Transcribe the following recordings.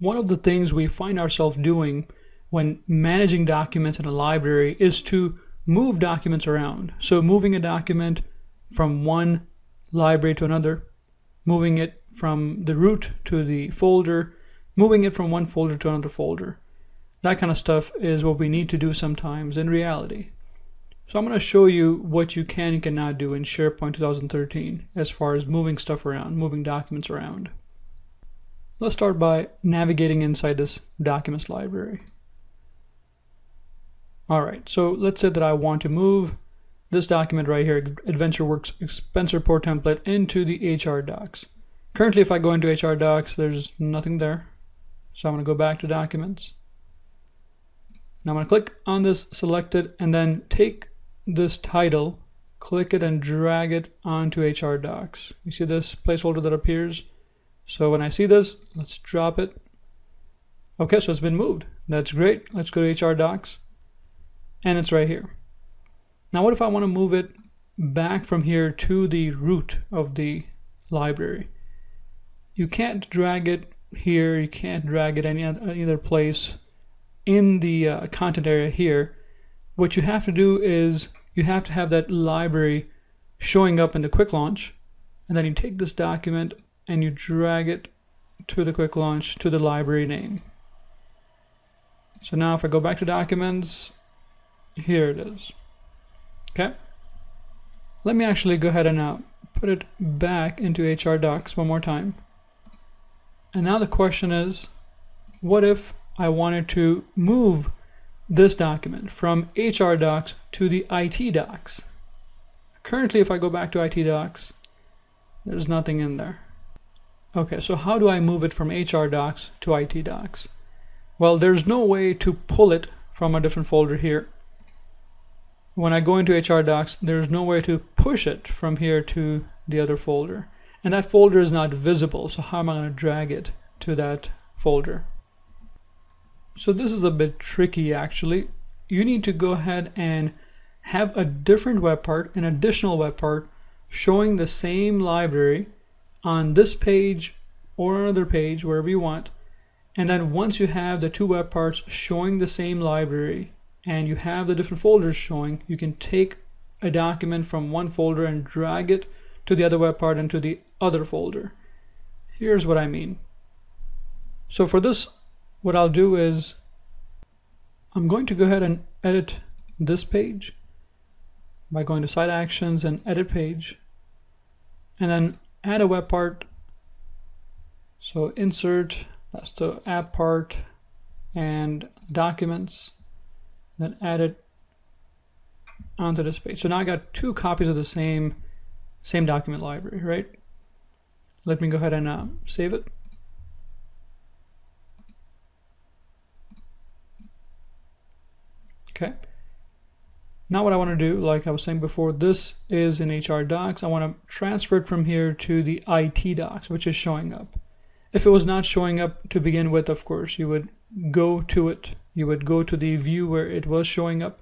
One of the things we find ourselves doing when managing documents in a library is to move documents around. So moving a document from one library to another, moving it from the root to the folder, moving it from one folder to another folder. That kind of stuff is what we need to do sometimes in reality. So I'm going to show you what you can and cannot do in SharePoint 2013 as far as moving stuff around, moving documents around. Let's start by navigating inside this documents library. All right, so let's say that I want to move this document right here, AdventureWorks Expense Report Template, into the HR docs. Currently, if I go into HR docs, there's nothing there. So I'm going to go back to documents. Now I'm going to click on this selected and then take this title, click it and drag it onto HR docs. You see this placeholder that appears? So when I see this, let's drop it. Okay, so it's been moved. That's great. Let's go to HR docs. And it's right here. Now what if I want to move it back from here to the root of the library? You can't drag it here, you can't drag it any other place in the content area here. What you have to do is you have to have that library showing up in the quick launch, and then you take this document and you drag it to the quick launch to the library name. So now if I go back to documents, here it is. Okay, let me actually go ahead and put it back into HR docs one more time. And now the question is, what if I wanted to move this document from HR docs to the IT docs? Currently, if I go back to IT docs, there's nothing in there. Okay, so how do I move it from HR docs to IT docs? Well, there's no way to pull it from a different folder here. When I go into HR docs, there's no way to push it from here to the other folder. And that folder is not visible, so how am I going to drag it to that folder? So this is a bit tricky actually. You need to go ahead and have a different web part, an additional web part, showing the same library on this page or another page, wherever you want. And then once you have the two web parts showing the same library, and you have the different folders showing, you can take a document from one folder and drag it to the other web part and to the other folder. Here's what I mean. So for this, what I'll do is I'm going to go ahead and edit this page by going to Site Actions and Edit Page, and then add a web part. So insert, that's the app part, and documents. Then add it onto this page. So now I got two copies of the same document library, right? Let me go ahead and save it. Okay. Now what I want to do, like I was saying before, this is in HR docs. I want to transfer it from here to the IT docs, which is showing up. If it was not showing up to begin with, of course, you would go to it. You would go to the view where it was showing up.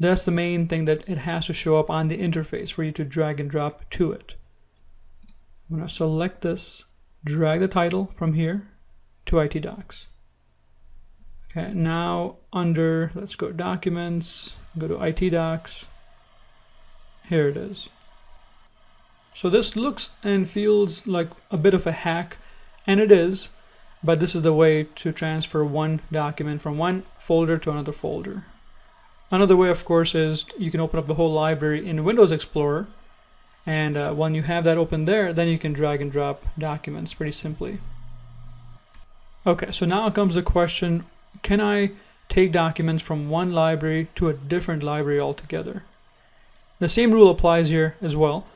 That's the main thing, that it has to show up on the interface for you to drag and drop to it. I'm going to select this, drag the title from here to IT docs. Okay, now under, let's go documents, go to IT docs. Here it is. So this looks and feels like a bit of a hack, and it is. But this is the way to transfer one document from one folder to another folder. Another way, of course, is you can open up the whole library in Windows Explorer. And when you have that open there, then you can drag and drop documents pretty simply. Okay, so now comes the question, can I take documents from one library to a different library altogether? The same rule applies here as well.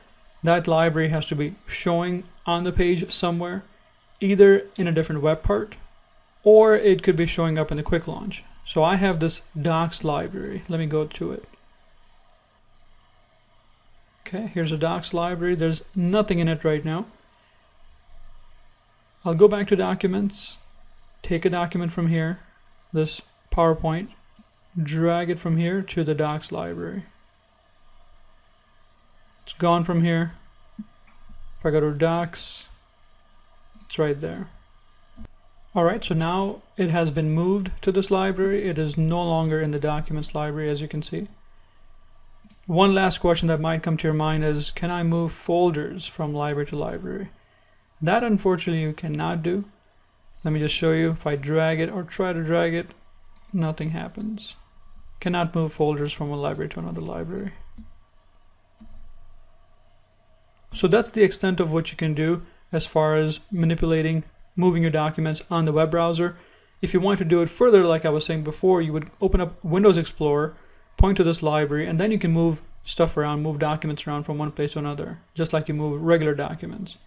That library has to be showing on the page somewhere, either in a different web part, or it could be showing up in the quick launch. So I have this docs library. Let me go to it. Okay, here's a docs library. There's nothing in it right now. I'll go back to documents, take a document from here, this PowerPoint, drag it from here to the docs library. It's gone from here. If I go to docs, it's right there. Alright, so now it has been moved to this library. It is no longer in the documents library, as you can see. One last question that might come to your mind is, can I move folders from library to library? That unfortunately you cannot do. Let me just show you. If I drag it or try to drag it, nothing happens. Cannot move folders from one library to another library. So that's the extent of what you can do as far as manipulating, moving your documents on the web browser. If you want to do it further, like I was saying before, you would open up Windows Explorer, point to this library, and then you can move stuff around, move documents around from one place to another, just like you move regular documents.